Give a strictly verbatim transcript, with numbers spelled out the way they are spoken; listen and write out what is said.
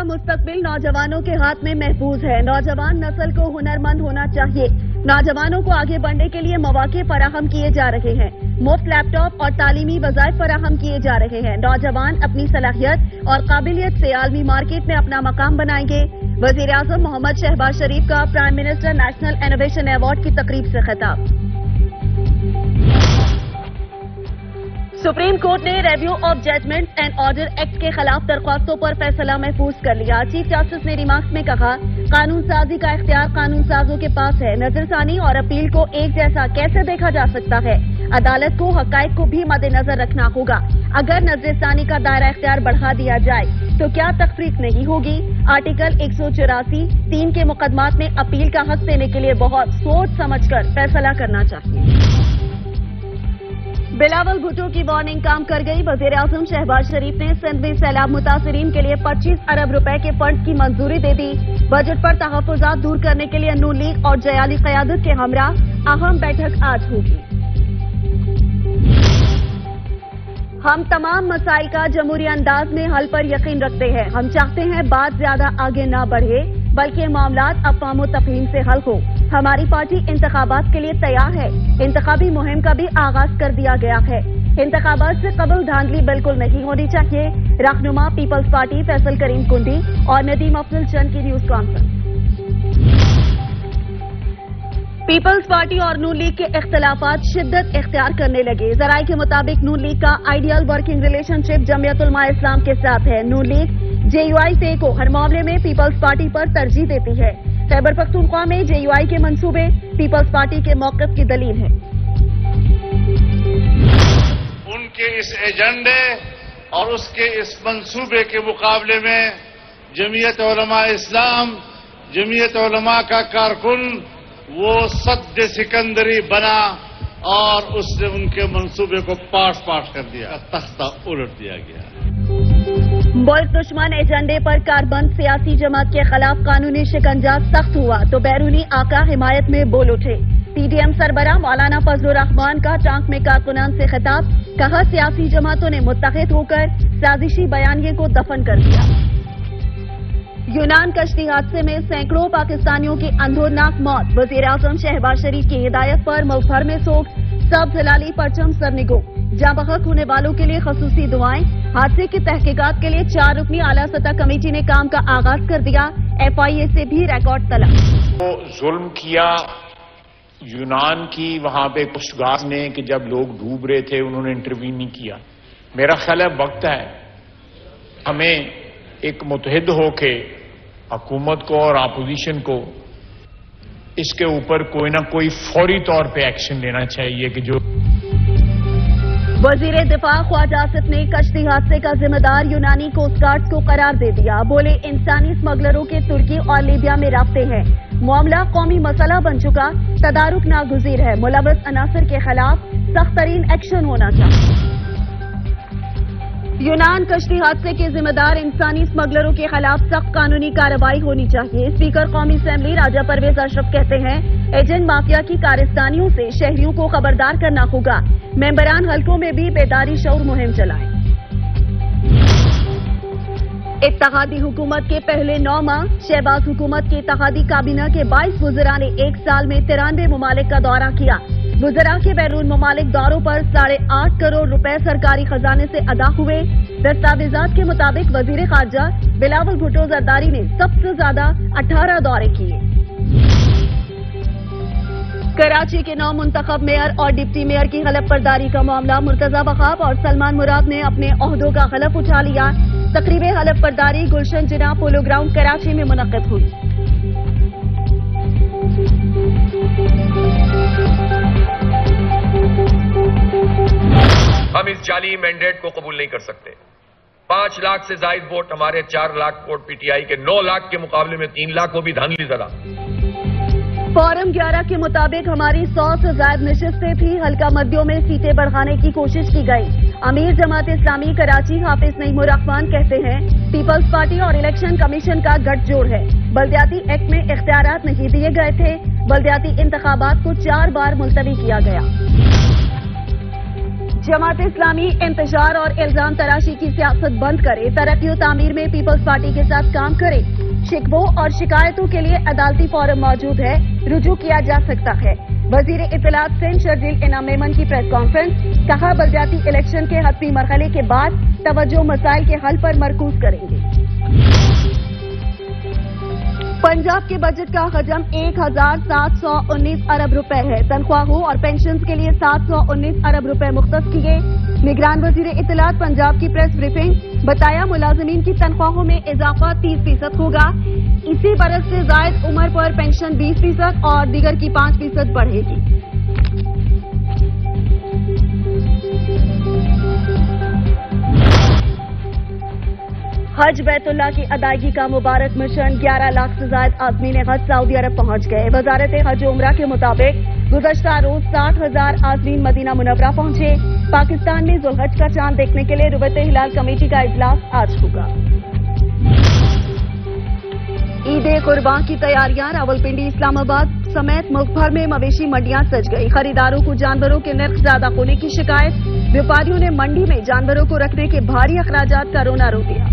का मुस्तकबिल नौजवानों के हाथ में महफूज है। नौजवान नस्ल को हुनरमंद होना चाहिए। नौजवानों को आगे बढ़ने के लिए मौके फराहम किए जा रहे हैं। मुफ्त लैपटॉप और तालीमी वज़ाइफ फराहम किए जा रहे हैं। नौजवान अपनी सलाहियत और काबिलियत से आलमी मार्केट में अपना मकाम बनाएंगे। वज़ीर आज़म मोहम्मद शहबाज शरीफ का prime minister national innovation award की तकरीब से खिताब। सुप्रीम कोर्ट ने review of judgment and order act के खिलाफ दरख्वास्तों पर फैसला महफूज कर लिया। चीफ जस्टिस ने रिमार्क्स में कहा, कानून साजी का इख्तियार कानून साजों के पास है। नजरसानी और अपील को एक जैसा कैसे देखा जा सकता है? अदालत को हकायक को भी मद्देनजर रखना होगा। अगर नजरसानी का दायरा इख्तियार बढ़ा दिया जाए तो क्या तफरीक नहीं होगी? आर्टिकल एक सौ चौरासी तीन के मुकदमात में अपील का हक देने के लिए बहुत सोच समझ कर फैसला करना चाहिए। बिलावल भुट्टो की वार्निंग काम कर गई। वज़ीर आज़म शहबाज शरीफ ने सिंध में सैलाब मुतासरीन के लिए पच्चीस अरब रुपए के फंड की मंजूरी दे दी। बजट पर तहफ्फुज़ात दूर करने के लिए नून लीग और जेयूआई क़यादत के हमरा अहम बैठक आज होगी। हम तमाम मसाइल का जमहूरी अंदाज में हल पर यकीन रखते हैं। हम चाहते हैं बात ज्यादा आगे न बढ़े बल्कि मामलात अफ़्वाम व तफ़हीम से हल हो। हमारी पार्टी इंतखाबात के लिए तैयार है। इंतखाबी मुहिम का भी आगाज कर दिया गया है। इंतखाबात से कबल धांधली बिल्कुल नहीं होनी चाहिए। रहनुमा पीपल्स पार्टी फैसल करीम कुंडी और नदीम अफजल चंद की न्यूज कॉन्फ्रेंस। पीपल्स पार्टी और नून लीग के इख्तलाफात शिद्दत इख्तियार करने लगे। जराये के मुताबिक नून लीग का ideal working relationship Jamiat Ulema Islam के साथ है। नून लीग जेयूआई से को हर मामले में पीपल्स पार्टी पर तरजीह देती है। साइबर पख्तूनख्वा में जेयूआई के मंसूबे पीपल्स पार्टी के मौक़िफ़ की दलील है। उनके इस एजेंडे और उसके इस मंसूबे के मुकाबले में जमीयत उलमा इस्लाम जमीयत उलमा का कारकुन वो सद्द सिकंदरी बना और उसने उनके मंसूबे को पाठ पाठ कर दिया। तख्ता उलट दिया गया। मुल्क दुश्मन एजेंडे पर कारबंद सियासी जमात के खिलाफ कानूनी शिकंजा सख्त हुआ तो बैरूनी आका हिमायत में बोल उठे। पीडीएम सरबरा मौलाना फजलुरहमान का टांक में कारकुनान से खिताब। कहा, सियासी जमातों ने मुत्तहिद होकर साजिशी बयानियों को दफन कर दिया। यूनान कश्ती हादसे में सैकड़ों पाकिस्तानियों की अंधोनाक मौत। वज़ीर आज़म शहबाज शरीफ की हिदायत पर मुल्क भर में सोग। सब हिलाली परचम सरनिगो। जहाँ बहक होने वालों के लिए खसूसी दुआएं। हादसे की तहकीकात के लिए चार रुकनी आला सतह कमेटी ने काम का आगाज कर दिया। एफ आई ए से भी रिकॉर्ड तलब। तो जुल्म किया यूनान की वहाँ पे कुछ गार्ड ने कि जब लोग डूब रहे थे उन्होंने इंटरव्यू नहीं किया। मेरा ख्याल है वक्त है हमें एक मुतहद होके हुकूमत को और अपोजिशन को इसके ऊपर कोई ना कोई फौरी तौर पे एक्शन लेना चाहिए कि जो। वज़ीर दिफा ख्वाजा आसिफ ने कश्ती हादसे का जिम्मेदार यूनानी कोस्ट गार्ड को करार दे दिया। बोले, इंसानी स्मगलरों के तुर्की और लीबिया में राब्ते हैं। मामला कौमी मसला बन चुका, तदारुक नागुजीर है। मुलविस अनासर के खिलाफ सख्त तरीन एक्शन होना चाहिए। यूनान कश्ती हादसे के जिम्मेदार इंसानी स्मगलरों के खिलाफ सख्त कानूनी कार्रवाई होनी चाहिए। स्पीकर कौमी असम्बली राजा परवेज अशरफ कहते हैं, एजेंट माफिया की कारस्तानियों से शहरियों को खबरदार करना होगा। मेंबरान हलकों में भी बेदारी शऊर मुहिम चलाएं। इत्तहादी हुकूमत के पहले नौ माह शहबाज हुकूमत की इत्तहादी काबीना के बाईस वुजरा ने एक साल में तिरानवे ममालिक का दौरा किया। वुजरा के बैरून ममालिक दौरों पर साढ़े आठ करोड़ रुपए सरकारी खजाने से अदा हुए। दस्तावेजात के मुताबिक वजीर खारजा बिलावल भुट्टो जरदारी ने सबसे ज्यादा अठारह दौरे किए। कराची के नौ मुंतखब मेयर और डिप्टी मेयर की हलफबर्दारी का मामला। मुर्तज़ा वखाब और सलमान मुराद ने अपने ओहदों का हलफ उठा लिया। तकरीब हलफबर्दारी गुलशन जिना पोलो ग्राउंड कराची में मुनक़्क़िद हुई। हम इस जाली मैंडेट को कबूल नहीं कर सकते। पांच लाख से जायद वोट हमारे चार lakh vote P T I के नौ लाख के मुकाबले में तीन लाख को भी धांधली जरा। फॉरम ग्यारह के मुताबिक हमारी सौ से ज्यादा नशिस्तें थी। हल्का मध्यों में सीटें बढ़ाने की कोशिश की गई। अमीर जमात इस्लामी कराची हाफिज नहीं मुराखमान कहते हैं, पीपल्स पार्टी और इलेक्शन कमीशन का गठजोड़ है। बलदियाती एक्ट में इख्तियारात नहीं दिए गए थे। बलदियाती इंतखाबात को चार बार मुलतवी किया गया। जमात इस्लामी इंतजार और इल्जाम तराशी की सियासत बंद करे, तरक्की तामीर में पीपल्स पार्टी के साथ काम करे। शिकवों और शिकायतों के लिए अदालती फॉरम मौजूद है, रुजू किया जा सकता है। वजीर इत्तलात सिंध शर्जील इनाम मेमन की प्रेस कॉन्फ्रेंस, कहा बलदियाती इलेक्शन के हतमी मरहले के बाद तवज्जो मसाइल के हल पर मरकूज करेंगे। पंजाब के बजट का हजम एक हजार सात सौ उन्नीस अरब रुपए है। तनख्वाहों और पेंशन के लिए सात सौ उन्नीस अरब रुपए मुख्तस किए। निगरान वजीर इत्तलात पंजाब की प्रेस ब्रीफिंग, बताया मुलाजमीन की तनख्वाहों में इजाफा तीस फीसद होगा। इसी बरस से जायद उम्र पर पेंशन बीस फीसद और दीगर की पाँच फीसद बढ़ेगी। हज बैतुल्ला की अदायगी का मुबारक मिशन, ग्यारह लाख से ज्यादा आदमी ने हज सऊदी अरब पहुंच गए। वजारत हज उमरा के मुताबिक गुज़श्ता रोज साठ हजार आजमीन मदीना मुनव्वरा पहुंचे। पाकिस्तान में जुलहज का चांद देखने के लिए रुबते हिलाल कमेटी का इजलास आज होगा। ईद कुर्बान की तैयारियां, रावलपिंडी इस्लामाबाद समेत मुल्क भर में मवेशी मंडियां सज गई। खरीदारों को जानवरों के निर्ख ज्यादा होने की शिकायत, व्यापारियों ने मंडी में जानवरों को रखने के भारी अखराजात का रोना रो दिया।